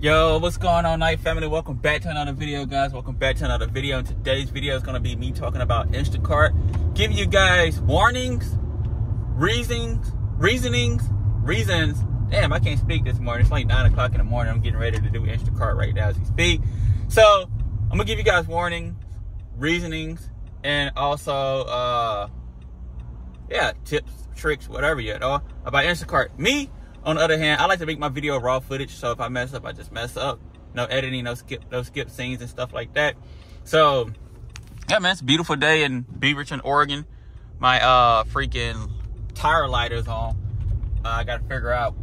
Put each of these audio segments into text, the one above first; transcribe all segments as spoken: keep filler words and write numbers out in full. Yo, what's going on, Night Family? Welcome back to another video, guys. Welcome back to another video. And today's video is going to be me talking about Instacart, giving you guys warnings, reasons, reasonings, reasons. Damn, I can't speak this morning. It's like nine o'clock in the morning. I'm getting ready to do Instacart right now as we speak. So I'm gonna give you guys warnings, reasonings, and also, uh, yeah, tips, tricks, whatever you know about Instacart. Me, on the other hand, I like to make my video raw footage, so if I mess up, I just mess up. No editing, no skip, no skip scenes and stuff like that. So, yeah, man, it's a beautiful day in Beaverton, Oregon. My uh, freaking tire lighter's on. Uh, I gotta figure out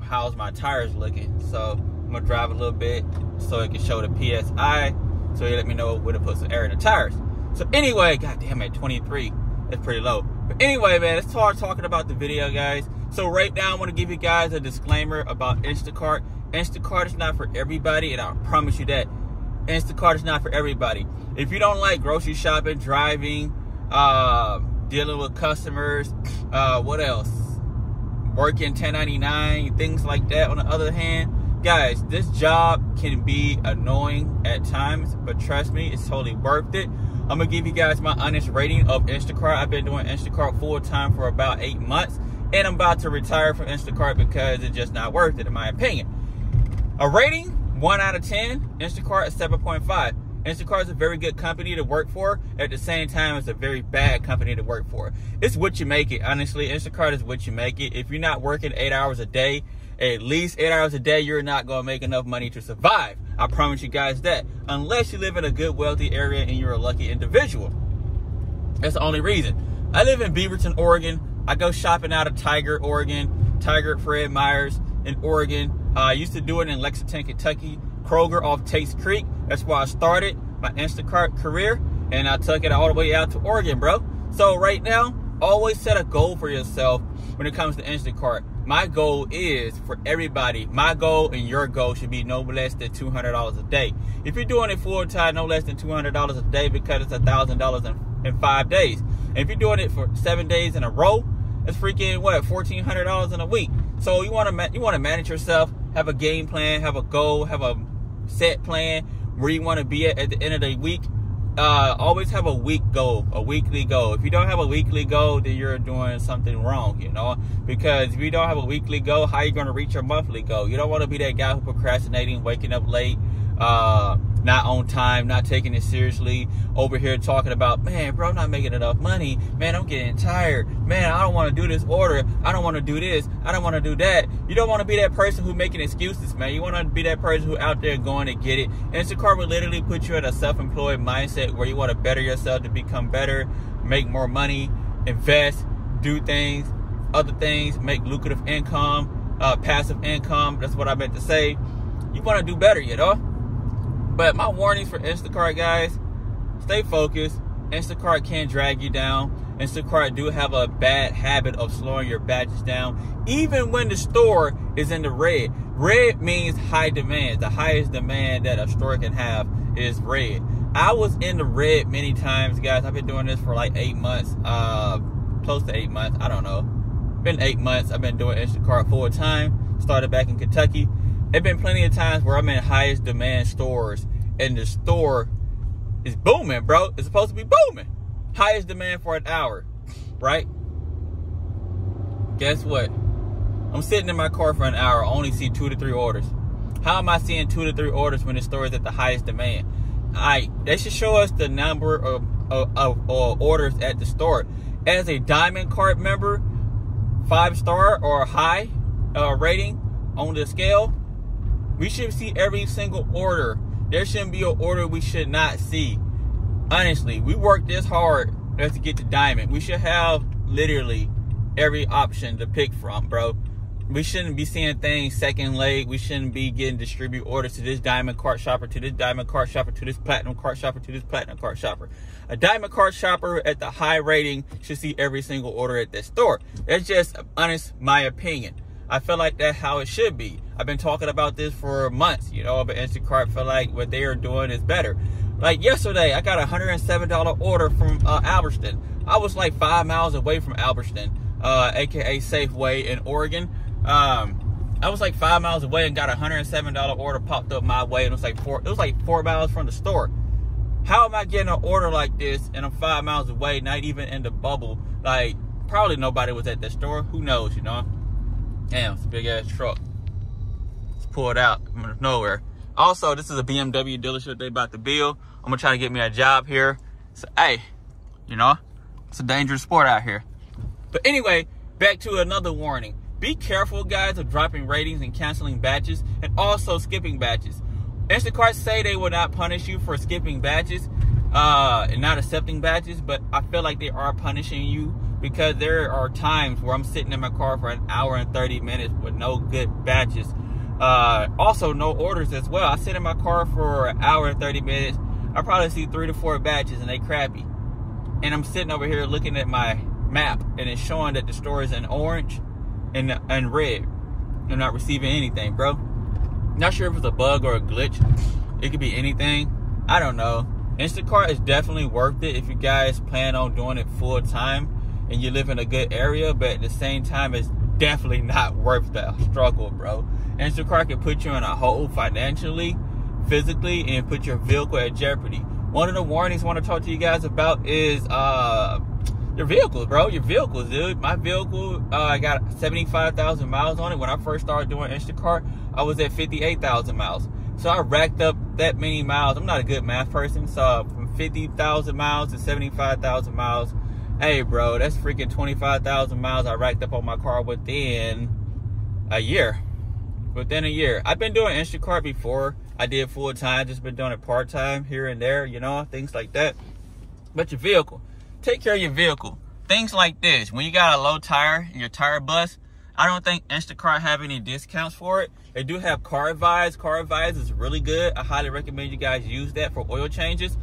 how's my tires looking. So I'm gonna drive a little bit so it can show the P S I, so it let me know where to put some air in the tires. So anyway, god damn it, twenty-three, that's pretty low. But anyway, man, let's start talking about the video, guys. So right now, I want to give you guys a disclaimer about Instacart. Instacart is not for everybody, and I promise you that. Instacart is not for everybody. If you don't like grocery shopping, driving, uh, dealing with customers, uh, what else? Working ten ninety-nine, things like that. On the other hand, guys, this job can be annoying at times, but trust me, it's totally worth it. I'm going to give you guys my honest rating of Instacart. I've been doing Instacart full-time for about eight months. And I'm about to retire from Instacart because it's just not worth it, in my opinion. A rating, one out of ten. Instacart is seven point five. Instacart is a very good company to work for. At the same time, it's a very bad company to work for. It's what you make it, honestly. Instacart is what you make it. If you're not working eight hours a day, at least eight hours a day, you're not going to make enough money to survive. I promise you guys that. Unless you live in a good, wealthy area and you're a lucky individual. That's the only reason. I live in Beaverton, Oregon. I go shopping out of Tigard, Oregon, Tigard Fred Myers in Oregon. Uh, I used to do it in Lexington, Kentucky, Kroger off Taste Creek. That's where I started my Instacart career, and I took it all the way out to Oregon, bro. So right now, always set a goal for yourself when it comes to Instacart. My goal is for everybody. My goal and your goal should be no less than two hundred dollars a day. If you're doing it full time, no less than two hundred dollars a day because it's one thousand dollars in five days. And if you're doing it for seven days in a row, it's freaking what, fourteen hundred dollars in a week. So you want to you want to manage yourself, have a game plan, have a goal, have a set plan where you want to be at at the end of the week. Uh, always have a week goal, a weekly goal. If you don't have a weekly goal, then you're doing something wrong, you know. Because if you don't have a weekly goal, how are you going to reach your monthly goal? You don't want to be that guy who procrastinating, waking up late, uh, not on time, not taking it seriously, over here talking about, man, bro, I'm not making enough money, man, I'm getting tired, man, I don't want to do this order, I don't want to do this, I don't want to do that. You don't want to be that person who making excuses, man. You want to be that person who out there going to get it. Instacart will literally put you in a self-employed mindset where you want to better yourself to become better, make more money, invest, do things, other things, make lucrative income, uh, passive income, that's what I meant to say. You want to do better, you know? But my warnings for Instacart, guys, stay focused. Instacart can drag you down. Instacart do have a bad habit of slowing your batches down, even when the store is in the red. Red means high demand. The highest demand that a store can have is red. I was in the red many times, guys. I've been doing this for like eight months, uh, close to eight months. I don't know. Been eight months. I've been doing Instacart full time. Started back in Kentucky. There's been plenty of times where I'm in highest demand stores and the store is booming, bro. It's supposed to be booming. Highest demand for an hour, right? Guess what? I'm sitting in my car for an hour. I only see two to three orders. How am I seeing two to three orders when the store is at the highest demand? I, they should show us the number of, of, of, of orders at the store. As a Diamond Card member, five star or high uh, rating on the scale, we should see every single order. There shouldn't be an order we should not see. Honestly, we work this hard to get to Diamond. We should have literally every option to pick from, bro. We shouldn't be seeing things second leg. We shouldn't be getting distribute orders to this Diamond Card shopper, to this Diamond Card shopper, to this Platinum Card shopper, to this Platinum Card shopper. A Diamond Card shopper at the high rating should see every single order at that store. That's just honest, my opinion. I feel like that's how it should be. I've been talking about this for months, you know, but Instacart feel like what they are doing is better. Like yesterday, I got a one hundred seven dollar order from uh, Albertson. I was like five miles away from Albertson, uh, a k a. Safeway in Oregon. Um, I was like five miles away and got a one hundred seven dollar order popped up my way, and it was like four, it was like four miles from the store. How am I getting an order like this and I'm five miles away, not even in the bubble? Like, probably nobody was at that store. Who knows, you know? Damn, it's a big ass truck. It's pulled out from nowhere. Also, this is a B M W dealership they about to build. I'm gonna try to get me a job here. So, hey, you know, it's a dangerous sport out here. But anyway, back to another warning. Be careful, guys, of dropping ratings and canceling batches, and also skipping batches. Instacart say they will not punish you for skipping batches uh, and not accepting batches, but I feel like they are punishing you, because there are times where I'm sitting in my car for an hour and thirty minutes with no good batches. Uh, also, no orders as well. I sit in my car for an hour and thirty minutes. I probably see three to four batches, and they crappy. And I'm sitting over here looking at my map, and it's showing that the store is in orange and, and red. I'm not receiving anything, bro. Not sure if it's a bug or a glitch. It could be anything. I don't know. Instacart is definitely worth it if you guys plan on doing it full time and you live in a good area, but at the same time, it's definitely not worth that struggle, bro. Instacart can put you in a hole financially, physically, and put your vehicle at jeopardy. One of the warnings I want to talk to you guys about is uh, your vehicles, bro. Your vehicles, dude. My vehicle, uh, I got seventy-five thousand miles on it. When I first started doing Instacart, I was at fifty-eight thousand miles. So I racked up that many miles. I'm not a good math person. So from fifty thousand miles to seventy-five thousand miles, hey, bro, that's freaking twenty-five thousand miles I racked up on my car within a year. Within a year. I've been doing Instacart before. I did full-time, just been doing it part-time here and there, you know, things like that. But your vehicle. Take care of your vehicle. Things like this. When you got a low tire and your tire busts, I don't think Instacart have any discounts for it. They do have Carvise. Carvise is really good. I highly recommend you guys use that for oil changes.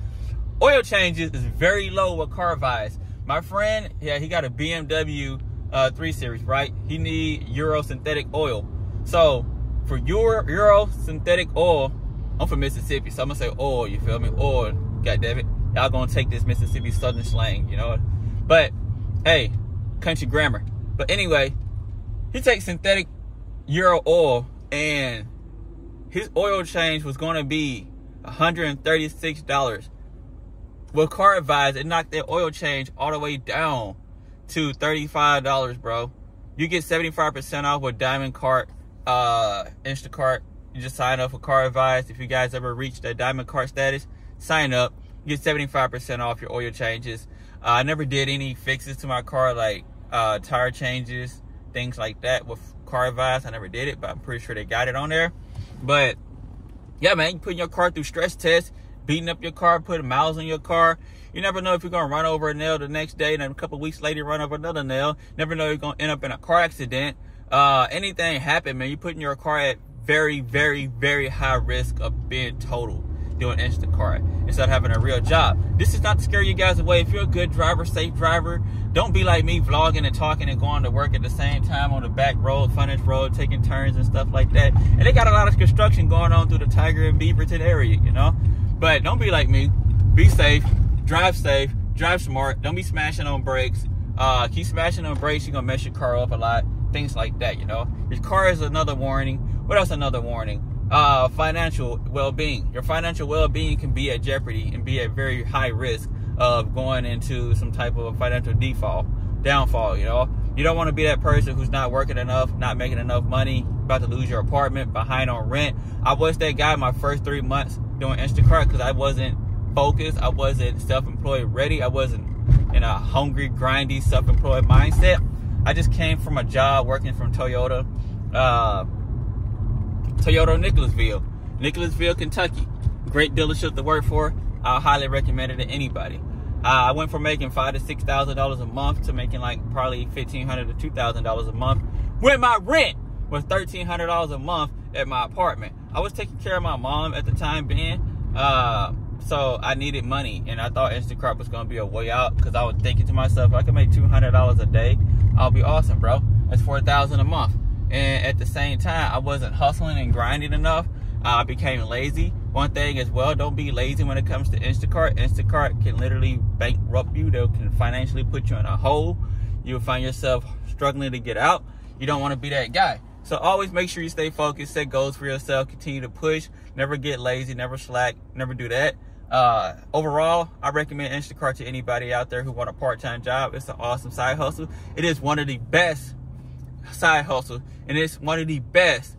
Oil changes is very low with Carvise. My friend, yeah, he got a B M W uh, three series, right? He need Euro synthetic oil. So, for your Euro synthetic oil, I'm from Mississippi, so I'm gonna say oil, you feel me? Oil, goddammit. Y'all gonna take this Mississippi Southern slang, you know? But, hey, country grammar. But anyway, he takes synthetic Euro oil, and his oil change was gonna be one hundred thirty-six dollars. Well, Carvise, it knocked that oil change all the way down to thirty-five dollars, bro. You get seventy-five percent off with Diamond Cart. Uh, Instacart, you just sign up for Carvise. If you guys ever reach that Diamond Cart status, sign up. You get seventy-five percent off your oil changes. Uh, I never did any fixes to my car, like uh, tire changes, things like that with Carvise. I never did it, but I'm pretty sure they got it on there. But yeah, man, you putting your car through stress tests, beating up your car, putting miles on your car. You never know if you're going to run over a nail the next day, and then a couple weeks later, run over another nail. Never know you're going to end up in a car accident. Uh, anything happen, man, you're putting your car at very, very, very high risk of being totaled doing Instacart instead of having a real job. This is not to scare you guys away. If you're a good driver, safe driver, don't be like me vlogging and talking and going to work at the same time on the back road, furnished road, taking turns and stuff like that. And they got a lot of construction going on through the Tigard and Beaverton area, you know? But don't be like me. Be safe. Drive safe. Drive smart. Don't be smashing on brakes. Uh, keep smashing on brakes. You're going to mess your car up a lot. Things like that, you know. Your car is another warning. What else? Another warning. Uh, financial well-being. Your financial well-being can be at jeopardy and be at very high risk of going into some type of financial default, downfall, you know. You don't want to be that person who's not working enough, not making enough money, about to lose your apartment, behind on rent. I was that guy my first three months doing Instacart because I wasn't focused. I wasn't self-employed ready. I wasn't in a hungry, grindy, self-employed mindset. I just came from a job working from Toyota, uh, Toyota Nicholasville, Nicholasville, Kentucky. Great dealership to work for. I highly recommend it to anybody. Uh, I went from making five to six thousand dollars a month to making like probably fifteen hundred to two thousand dollars a month. When my rent was thirteen hundred dollars a month at my apartment, I was taking care of my mom at the time being. Uh, So I needed money, and I thought Instacart was going to be a way out because I was thinking to myself, if I can make two hundred dollars a day, I'll be awesome, bro. That's four thousand dollars a month. And at the same time, I wasn't hustling and grinding enough. I became lazy. One thing as well, don't be lazy when it comes to Instacart. Instacart can literally bankrupt you. They can financially put you in a hole. You'll find yourself struggling to get out. You don't want to be that guy. So always make sure you stay focused, set goals for yourself, continue to push, never get lazy, never slack, never do that. Uh, overall, I recommend Instacart to anybody out there who want a part-time job. It's an awesome side hustle. It is one of the best side hustles, and it's one of the best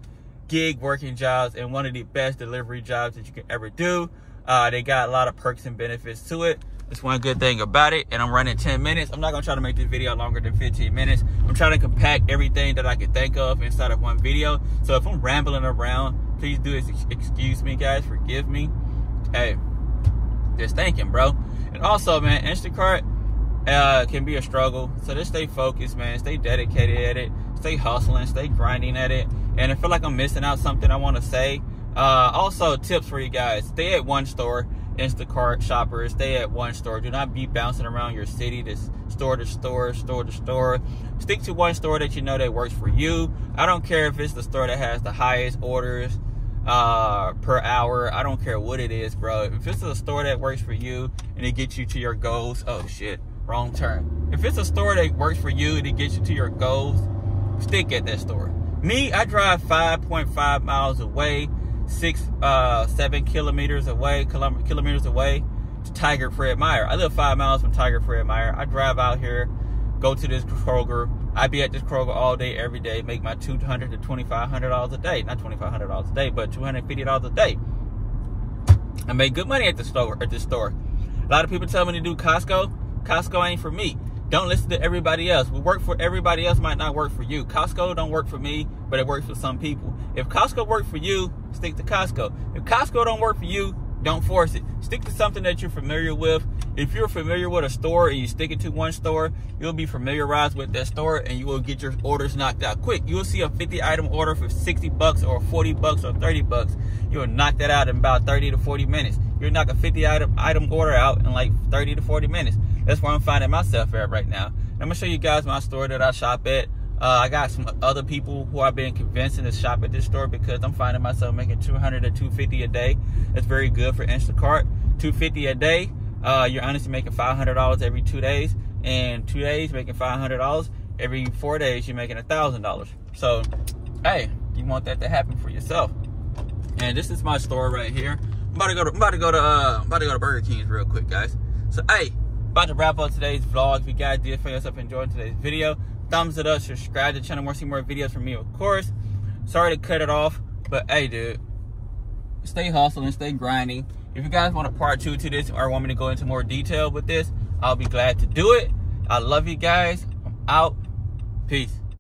gig working jobs and one of the best delivery jobs that you can ever do. Uh, they got a lot of perks and benefits to it. That's one good thing about it, and I'm running ten minutes. I'm not going to try to make this video longer than fifteen minutes. I'm trying to compact everything that I can think of inside of one video. So if I'm rambling around, please do ex- excuse me, guys. Forgive me. Hey, just thinking, bro. And also, man, Instacart uh, can be a struggle. So just stay focused, man. Stay dedicated at it. Stay hustling. Stay grinding at it. And I feel like I'm missing out something I want to say. Uh, also, tips for you guys. Stay at one store. Instacart shoppers, stay at one store. Do not be bouncing around your city, this store to store, store to store. Stick to one store that you know that works for you. I don't care if it's the store that has the highest orders uh, per hour. I don't care what it is, bro. If it's a store that works for you and it gets you to your goals, oh shit, wrong turn. If it's a store that works for you and it gets you to your goals, stick at that store. Me, I drive five point five miles away. six, uh, seven kilometers away, kilom- kilometers away to Tigard, Fred Meyer. I live five miles from Tigard, Fred Meyer. I drive out here, go to this Kroger. I be at this Kroger all day, every day, make my two hundred to twenty-five hundred dollars a day. Not twenty-five hundred dollars a day, but two hundred fifty dollars a day. I make good money at the store, at this store. A lot of people tell me to do Costco. Costco ain't for me. Don't listen to everybody else. What work for everybody else might not work for you. Costco don't work for me, but it works for some people. If Costco worked for you, stick to Costco. If Costco don't work for you, don't force it. Stick to something that you're familiar with. If you're familiar with a store and you stick it to one store, you'll be familiarized with that store and you will get your orders knocked out quick. You'll see a fifty item order for sixty bucks or forty bucks or thirty bucks. You'll knock that out in about thirty to forty minutes. You'll knock a fifty item order out in like thirty to forty minutes. That's where I'm finding myself at right now. I'm going to show you guys my store that I shop at. Uh, I got some other people who I've been convincing to shop at this store because I'm finding myself making two hundred to two hundred fifty dollars a day. That's very good for Instacart. two hundred fifty dollars a day, uh, you're honestly making five hundred dollars every two days. And two days, making five hundred dollars. Every four days, you're making one thousand dollars. So, hey, you want that to happen for yourself. And this is my store right here. I'm about to go to, I'm about to go to, uh, I'm about to go to Burger King's real quick, guys. So, hey. About to wrap up today's vlog. If you guys did find yourself enjoying today's video, thumbs it up, subscribe to the channel, more see more videos from me, of course. Sorry to cut it off, but hey, dude, stay hustling, stay grinding. If you guys want a part two to this or want me to go into more detail with this, I'll be glad to do it. I love you guys. I'm out. Peace.